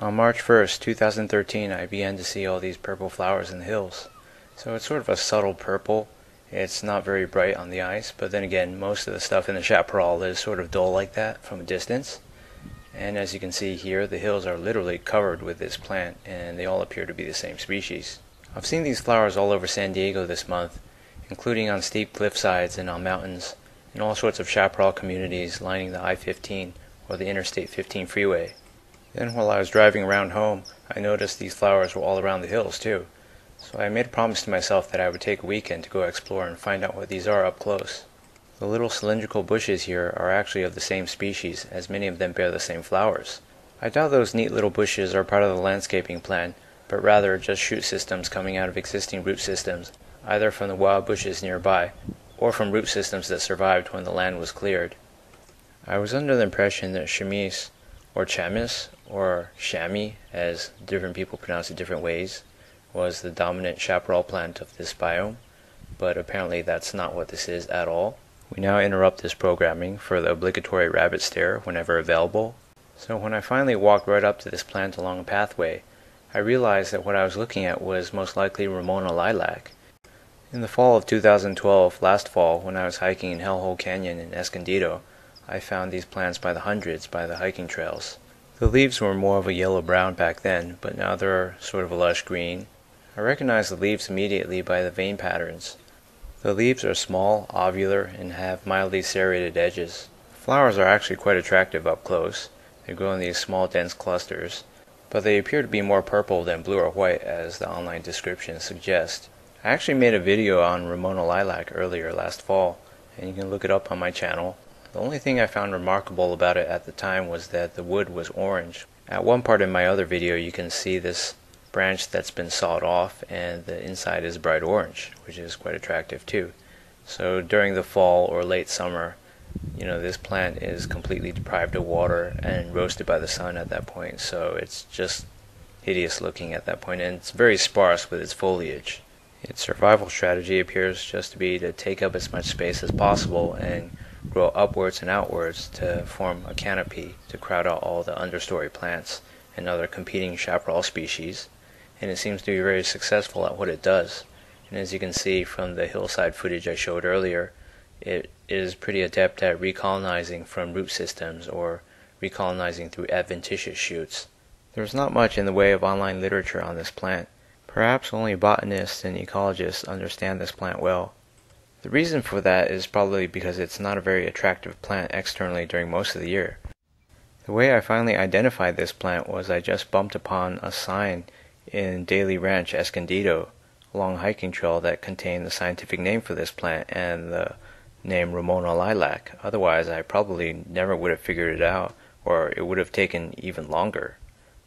On March 1st, 2013, I began to see all these purple flowers in the hills. So it's sort of a subtle purple. It's not very bright on the eyes, but then again, most of the stuff in the chaparral is sort of dull like that from a distance. And as you can see here, the hills are literally covered with this plant, and they all appear to be the same species. I've seen these flowers all over San Diego this month, including on steep cliff sides and on mountains, and all sorts of chaparral communities lining the I-15 or the Interstate 15 freeway. Then while I was driving around home, I noticed these flowers were all around the hills too. So I made a promise to myself that I would take a weekend to go explore and find out what these are up close. The little cylindrical bushes here are actually of the same species, as many of them bear the same flowers. I doubt those neat little bushes are part of the landscaping plan, but rather just shoot systems coming out of existing root systems, either from the wild bushes nearby, or from root systems that survived when the land was cleared. I was under the impression that chamise, or chamis, or chamois, as different people pronounce it different ways, was the dominant chaparral plant of this biome, but apparently that's not what this is at all. We now interrupt this programming for the obligatory rabbit stare whenever available. So when I finally walked right up to this plant along a pathway, I realized that what I was looking at was most likely Ramona lilac. In the fall of 2012, last fall, when I was hiking in Hellhole Canyon in Escondido, I found these plants by the hundreds by the hiking trails. The leaves were more of a yellow-brown back then, but now they're sort of a lush green. I recognize the leaves immediately by the vein patterns. The leaves are small, ovular, and have mildly serrated edges. Flowers are actually quite attractive up close. They grow in these small, dense clusters, but they appear to be more purple than blue or white, as the online descriptions suggest. I actually made a video on Ramona lilac earlier last fall, and you can look it up on my channel. The only thing I found remarkable about it at the time was that the wood was orange. At one part in my other video, you can see this branch that's been sawed off, and the inside is bright orange, which is quite attractive too. So during the fall or late summer, you know, this plant is completely deprived of water and roasted by the sun at that point, so it's just hideous looking at that point, and it's very sparse with its foliage. Its survival strategy appears just to be to take up as much space as possible and grow upwards and outwards to form a canopy to crowd out all the understory plants and other competing chaparral species. And it seems to be very successful at what it does. And as you can see from the hillside footage I showed earlier, it is pretty adept at recolonizing from root systems, or recolonizing through adventitious shoots. There's not much in the way of online literature on this plant. Perhaps only botanists and ecologists understand this plant well. The reason for that is probably because it's not a very attractive plant externally during most of the year. The way I finally identified this plant was I just bumped upon a sign in Daly Ranch, Escondido, along a hiking trail that contained the scientific name for this plant and the name Ramona lilac. Otherwise, I probably never would have figured it out, or it would have taken even longer.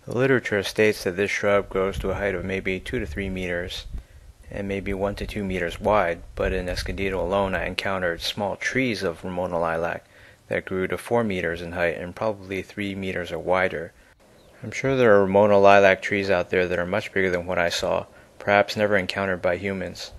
The literature states that this shrub grows to a height of maybe 2 to 3 meters and maybe 1 to 2 meters wide, but in Escondido alone I encountered small trees of Ramona lilac that grew to 4 meters in height and probably 3 meters or wider. I'm sure there are Ramona lilac trees out there that are much bigger than what I saw, perhaps never encountered by humans.